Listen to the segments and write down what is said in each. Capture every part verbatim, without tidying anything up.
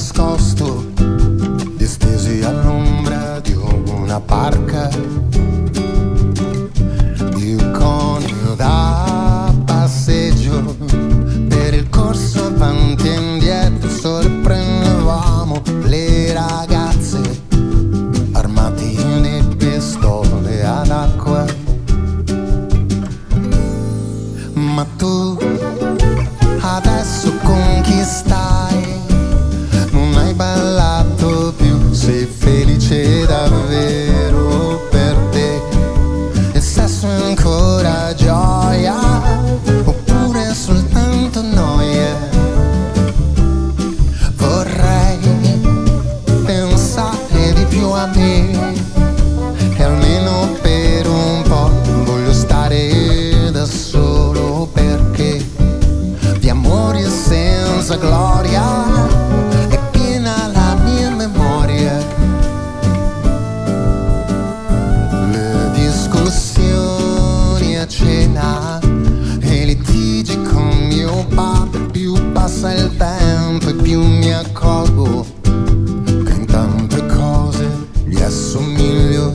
nascosto, distesi all'ombra di una parca. Il conio da passeggio per il corso avanti e indietro, sorprendevamo le ragazze armati di pistole ad acqua. Ma tu adesso con chi stai? Non hai ballato più, sei felice davvero per te? E sesso è ancora gioia oppure soltanto noia? Vorrei pensare di più a te, e almeno per un po' voglio stare da solo, perché di amore senza gloria è piena la mia memoria. Le discussioni a cena e litigi con mio padre, più passa il tempo e più mi accorgo che in tante cose gli assomiglio.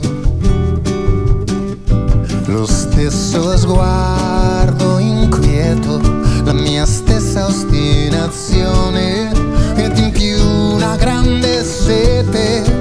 Lo stesso sguardo inquieto, la mia stessa ostinazione ed in più una grande sete.